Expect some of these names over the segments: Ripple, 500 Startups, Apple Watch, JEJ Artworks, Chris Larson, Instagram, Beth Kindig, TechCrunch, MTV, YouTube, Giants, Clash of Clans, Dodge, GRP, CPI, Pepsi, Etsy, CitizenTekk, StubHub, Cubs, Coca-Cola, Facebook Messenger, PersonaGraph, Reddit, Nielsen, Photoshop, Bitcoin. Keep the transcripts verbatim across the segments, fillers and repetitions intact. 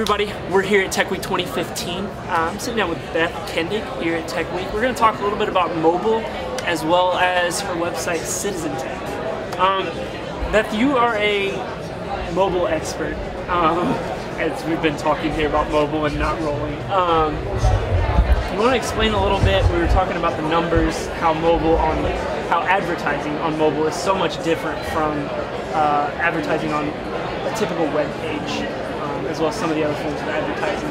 everybody, we're here at Tech Week twenty fifteen. Uh, I'm sitting down with Beth Kindig here at Tech Week. We're going to talk a little bit about mobile as well as her website, CitizenTekk. Um, Beth, you are a mobile expert. Um, as we've been talking here about mobile and not rolling. Um, you want to explain a little bit, we were talking about the numbers, how mobile on, how advertising on mobile is so much different from uh, advertising on a typical web page, um, as well as some of the other forms of advertising.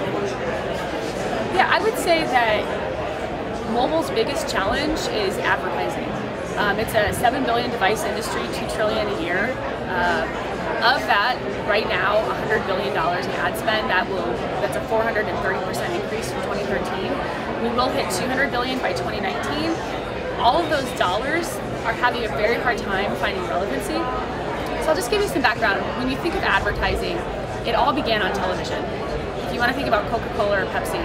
Yeah, I would say that mobile's biggest challenge is advertising. Um, it's a seven billion device industry, two trillion a year. Uh, Of that, right now, one hundred billion dollars in ad spend. That will that's a four hundred thirty percent increase from twenty thirteen. We will hit two hundred billion dollars by twenty nineteen. All of those dollars are having a very hard time finding relevancy. So I'll just give you some background. When you think of advertising, it all began on television. If you want to think about Coca-Cola or Pepsi,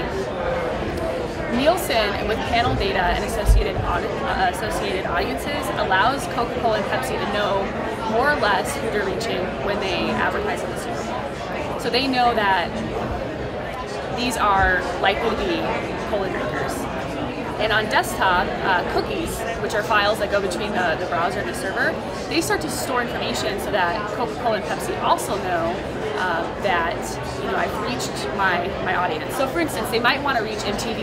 Nielsen, with panel data and associated uh, associated audiences, allows Coca-Cola and Pepsi to know more or less who they're reaching when they advertise on the Super Bowl. So they know that these are likely to be cola drinkers. And on desktop, uh, cookies, which are files that go between the, the browser and the server, they start to store information so that Coca-Cola and Pepsi also know uh, that you know I've reached my, my audience. So for instance, they might want to reach M T V.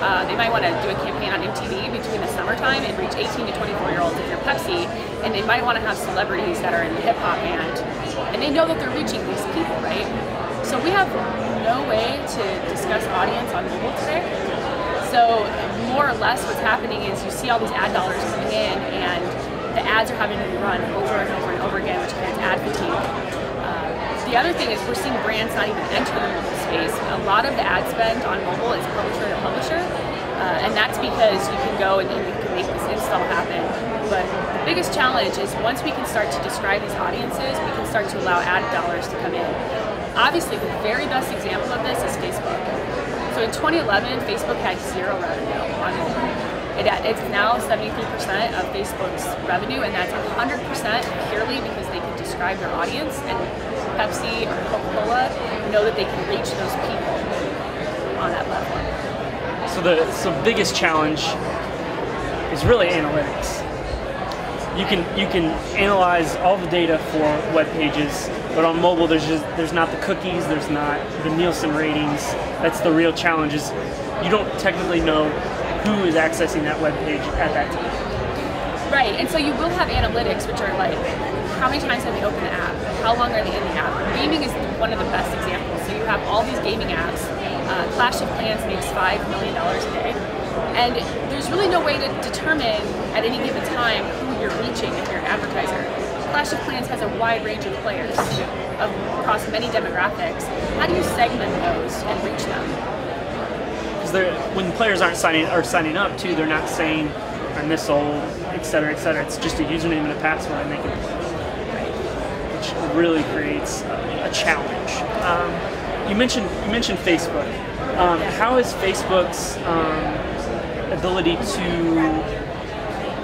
Uh, they might want to do a campaign on M T V between the summertime and reach eighteen to twenty-four year olds if you're Pepsi. And they might want to have celebrities that are in the hip-hop band. And they know that they're reaching these people, right? So we have no way to discuss audience on mobile today. So more or less what's happening is you see all these ad dollars coming in and the ads are having to be run over and over and over again, which creates ad fatigue. Uh, the other thing is we're seeing brands not even enter the mobile space. A lot of the ad spend on mobile is publisher to publisher. Uh, and that's because you can go and, and you can make this install happen. But the biggest challenge is once we can start to describe these audiences, we can start to allow ad dollars to come in. Obviously, the very best example of this is Facebook. So in twenty eleven, Facebook had zero revenue on mobile. It, it's now seventy-three percent of Facebook's revenue, and that's one hundred percent purely because they can describe their audience, and Pepsi or Coca-Cola know that they can reach those people on that platform. So the so biggest challenge is really analytics. You can you can analyze all the data for web pages, but on mobile there's just there's not the cookies, there's not the Nielsen ratings. That's the real challenge. Is you don't technically know who is accessing that web page at that time. Right, and so you will have analytics, which are like how many times have they opened the app, how long are they in the app. Gaming is one of the best examples. So you have all these gaming apps. Uh, Clash of Clans makes five million dollars a day. And there's really no way to determine at any given time who you're reaching if you're an advertiser. Clash of Clans has a wide range of players of, across many demographics. How do you segment those and reach them? Because when players aren't signing, are signing up too, they're not saying, I'm this old, et cetera, et cetera. It's just a username and a password and they can play. Right. Which really creates a, a challenge. Um, You mentioned you mentioned Facebook. Um, how is Facebook's um, ability to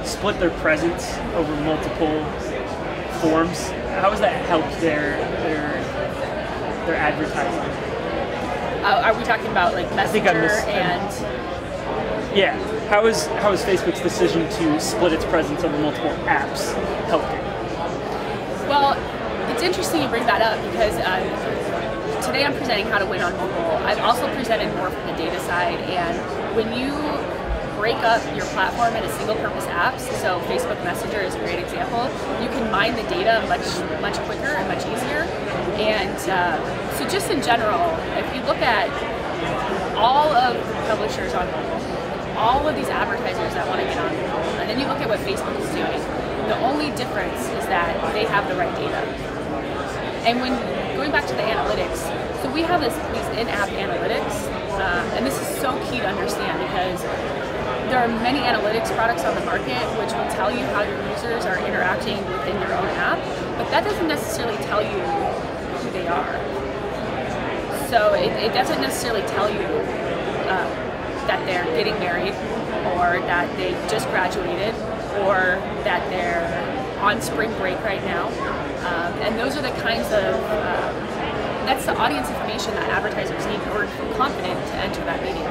split their presence over multiple forms? How has that helped their their their advertising? Uh, are we talking about like Messenger I I missed, and? Yeah. How is how is Facebook's decision to split its presence over multiple apps helping? Well, it's interesting you bring that up because. Um, Today I'm presenting how to win on mobile. I've also presented more from the data side, and when you break up your platform into single-purpose apps, so Facebook Messenger is a great example, you can mine the data much much quicker and much easier. And uh, so just in general, if you look at all of the publishers on mobile, all of these advertisers that want to get on mobile, and then you look at what Facebook is doing, the only difference is that they have the right data. And when going back to the analytics, so we have this, these in-app analytics, uh, and this is so key to understand because there are many analytics products on the market which will tell you how your users are interacting within your own app, but that doesn't necessarily tell you who they are. So it, it doesn't necessarily tell you uh, that they're getting married, or that they just graduated, or that they're on spring break right now. Um, and those are the kinds of um, That's the audience information that advertisers need in order to feel confident to enter that medium.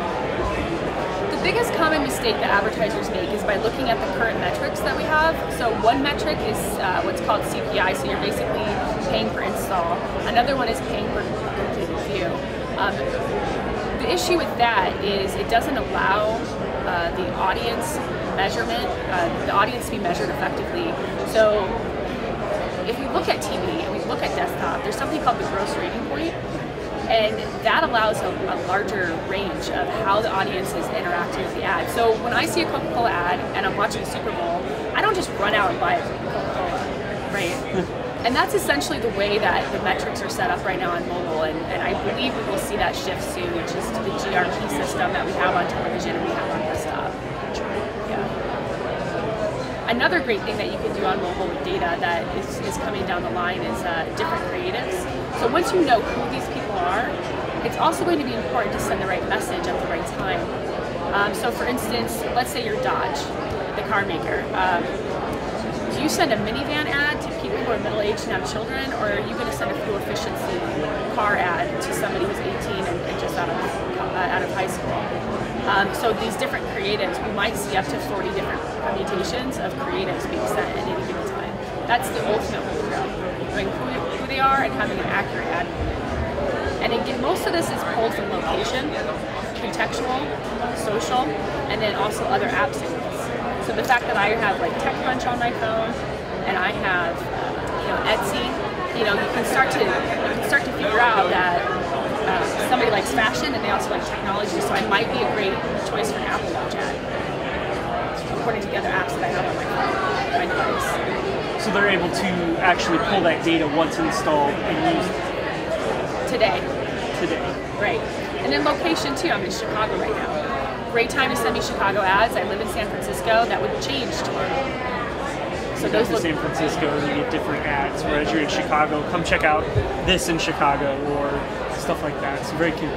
The biggest common mistake that advertisers make is by looking at the current metrics that we have. So one metric is uh, what's called C P I, so you're basically paying per install. Another one is paying per completed view. Um, the issue with that is it doesn't allow uh, the audience measurement, uh, the audience to be measured effectively. So if we look at T V and we look at desktop, there's something called the gross rating point, and that allows a, a larger range of how the audience is interacting with the ad. So when I see a Coca-Cola ad and I'm watching the Super Bowl, I don't just run out and buy a Coca-Cola, right? And that's essentially the way that the metrics are set up right now on mobile, and, and I believe we will see that shift soon, which is to the G R P system that we have on television and we have on desktop. Yeah. Another great thing that you can do on mobile with data that is, is coming down the line is uh, different creatives. So once you know who these people are, it's also going to be important to send the right message at the right time. Um, so for instance, let's say you're Dodge, the car maker. Um, do you send a minivan ad to people who are middle-aged and have children, or are you going to send a fuel efficiency car ad to somebody who's eighteen and, and just out of, uh, out of high school? Um, so these different creatives, we might see up to forty different permutations of creatives being sent at any given time. That's the ultimate way to go, knowing who, who they are and having an accurate ad. And again, most of this is pulled from location, contextual, social, and then also other app signals. So the fact that I have like TechCrunch on my phone, and I have, you know, Etsy, you know, you can start to, you can start to figure out that uh, somebody likes fashion and they also like technology, so I might be a great choice for an Apple Watch ad, according to the other apps that I have on my phone, my device. So they're able to actually pull that data once installed and use it? Today. Today. Right. And then location too. I'm in Chicago right now. Great time to send me Chicago ads. I live in San Francisco. That would change tomorrow. So you go to San Francisco and you get different ads, whereas you're in Chicago, come check out this in Chicago, or stuff like that. It's very cute.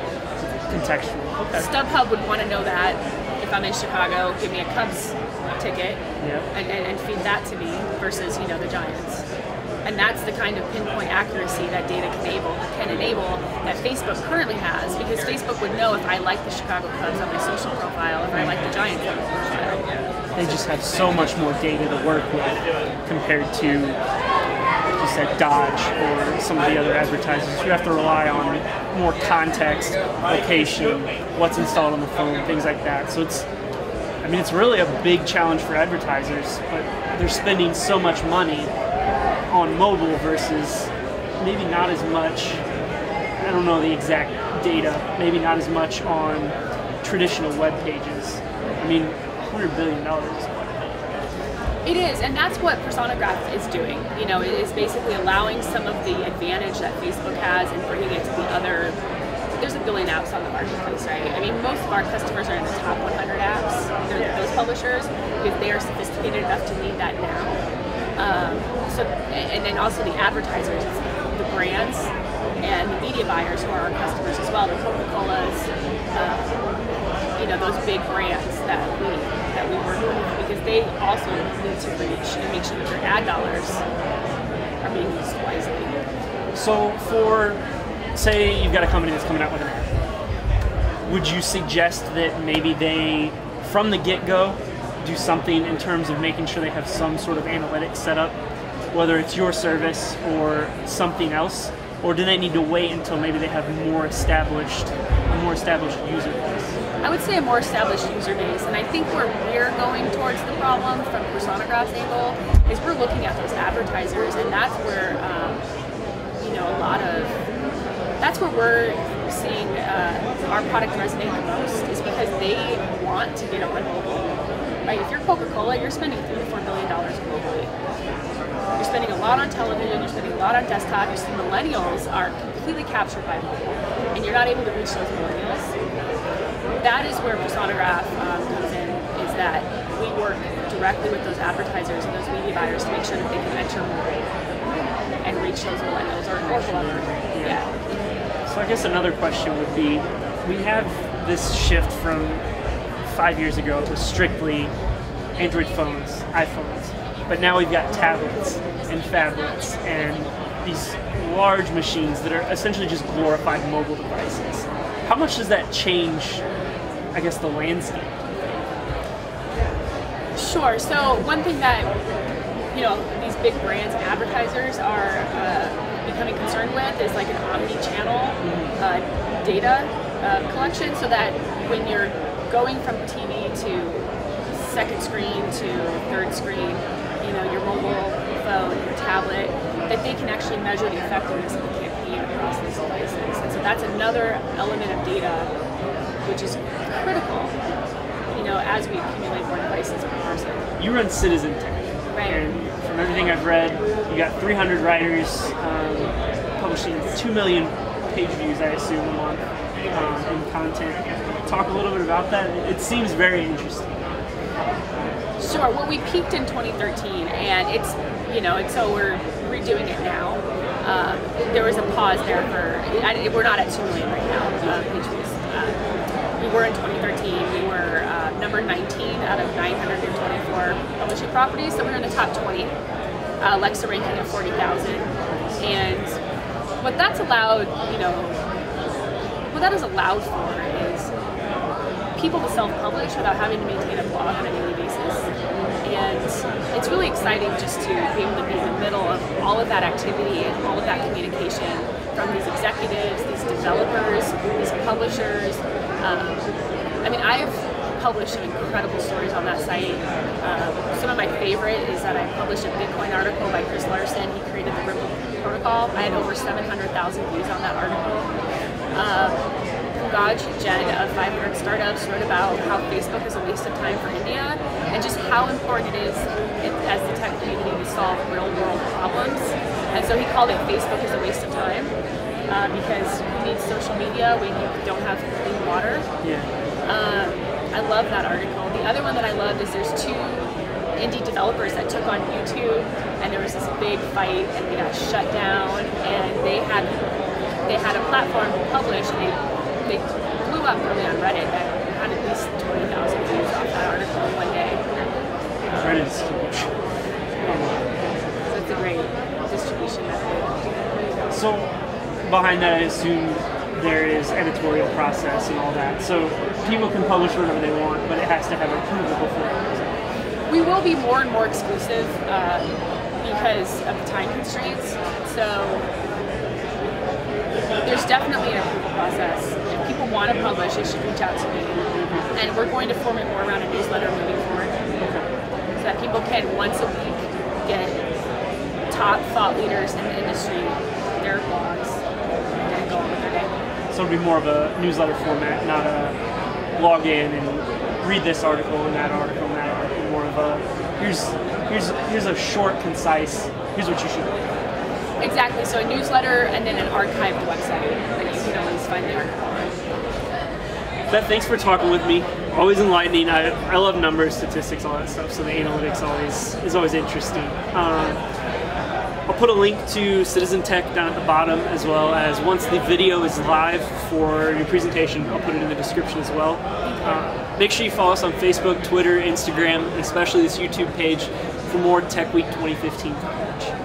Contextual. Okay. StubHub would want to know that if I'm in Chicago, give me a Cubs ticket, yeah, and, and, and feed that to me versus, you know, the Giants. And that's the kind of pinpoint accuracy that data can enable, can enable that Facebook currently has, because Facebook would know if I like the Chicago Cubs on my social profile, if I like the Giants on my profile. Yeah. They just have so much more data to work with compared to, like you said, Dodge or some of the other advertisers. You have to rely on more context, location, what's installed on the phone, things like that. So it's, I mean, it's really a big challenge for advertisers, but they're spending so much money on mobile versus maybe not as much, I don't know the exact data, maybe not as much on traditional web pages. I mean, one hundred billion dollars. It is, and that's what PersonaGraph is doing. You know, it is basically allowing some of the advantage that Facebook has and bringing it to the other. There's a billion apps on the marketplace, right? I mean, most of our customers are in the top one hundred apps, yeah, those publishers, because they are sophisticated enough to need that now. Um, so, and then also the advertisers, the brands, and the media buyers who are our customers as well, the Coca-Colas, uh, you know, those big brands that we that we work with, because they also need to reach and make sure that their ad dollars are being used wisely. So, for say you've got a company that's coming out with an ad, would you suggest that maybe they, from the get-go, do something in terms of making sure they have some sort of analytics set up, whether it's your service or something else, or do they need to wait until maybe they have more established, a more established user base? I would say a more established user base, and I think where we're going towards the problem from PersonaGraph's angle is we're looking at those advertisers, and that's where um, you know a lot of that's where we're seeing uh, our product resonate the most, is because they want to get on mobile. Right? If you're Coca-Cola, you're spending three to four billion dollars globally. You're spending a lot on television, you're spending a lot on desktop, you see millennials are completely captured by mobile, and you're not able to reach those millennials. That is where PersonaGraph um, comes in, is that we work directly with those advertisers and those media buyers to make sure that they can enter more and reach those millennials or whoever. Yeah. So I guess another question would be, we have this shift from five years ago, it was strictly Android phones, iPhones, but now we've got tablets and phablets and these large machines that are essentially just glorified mobile devices. How much does that change, I guess, the landscape? Sure. So one thing that, you know, these big brands and advertisers are uh, becoming concerned with is like an omni-channel uh, data uh, collection, so that when you're going from T V to second screen to third screen, you know, your mobile phone, your tablet, that they can actually measure the effectiveness of the campaign across these devices. And so that's another element of data which is critical, you know, as we accumulate more devices per person. You run CitizenTekk, right? And from everything I've read, you got three hundred writers um, publishing two million page views, I assume, a month um, in content. Talk a little bit about that. It seems very interesting. Sure. Well, we peaked in twenty thirteen, and it's, you know, and so we're redoing it now. Um, there was a pause there for, I, we're not at two million right now, uh, page views. Uh, we were in twenty thirteen, we were uh, number nineteen out of nine hundred twenty-four publishing properties, so we were in the top twenty, uh, Alexa ranking of forty thousand. And what that's allowed, you know, what that has allowed for is people to self-publish without having to maintain a blog on a daily basis. And it's really exciting just to be able to be in the middle of all of that activity and all of that communication from these executives, these developers, these publishers. Um, I mean, I've published some incredible stories on that site. Um, some of my favorite is that I published a Bitcoin article by Chris Larson. He created the Ripple protocol. I had over seven hundred thousand views on that article. Um, Dodge Jen of five hundred Startups wrote about how Facebook is a waste of time for India, and just how important it is as the tech community to solve real-world problems. And so he called it Facebook is a waste of time uh, because you need social media when you don't have clean water. Yeah. Um, I love that article. The other one that I loved is there's two indie developers that took on YouTube, and there was this big fight, and they got shut down, and they had they had a platform to publish, and they They blew up early on Reddit and had at least twenty thousand views off that article in one day. Um, Reddit's huge. So it's a great distribution method. So behind that, I assume there is editorial process and all that. So people can publish whatever they want, but it has to have approval for it. We will be more and more exclusive uh, because of the time constraints. So. There's definitely an approval process. If people want to publish, they should reach out to me. And we're going to form it more around a newsletter moving forward, so that people can once a week get top thought leaders in the industry, their blogs, and go on with their day. So it'll be more of a newsletter format, not a log in and read this article and that article and that article. More of a here's here's here's a short, concise. Here's what you should do. Exactly, so a newsletter and then an archived website that you can always find the article on. Beth, thanks for talking with me. Always enlightening. I, I love numbers, statistics, all that stuff, so the analytics always is always interesting. Um, I'll put a link to CitizenTekk down at the bottom, as well as once the video is live for your presentation, I'll put it in the description as well. Uh, make sure you follow us on Facebook, Twitter, Instagram, and especially this YouTube page for more Tech Week twenty fifteen coverage.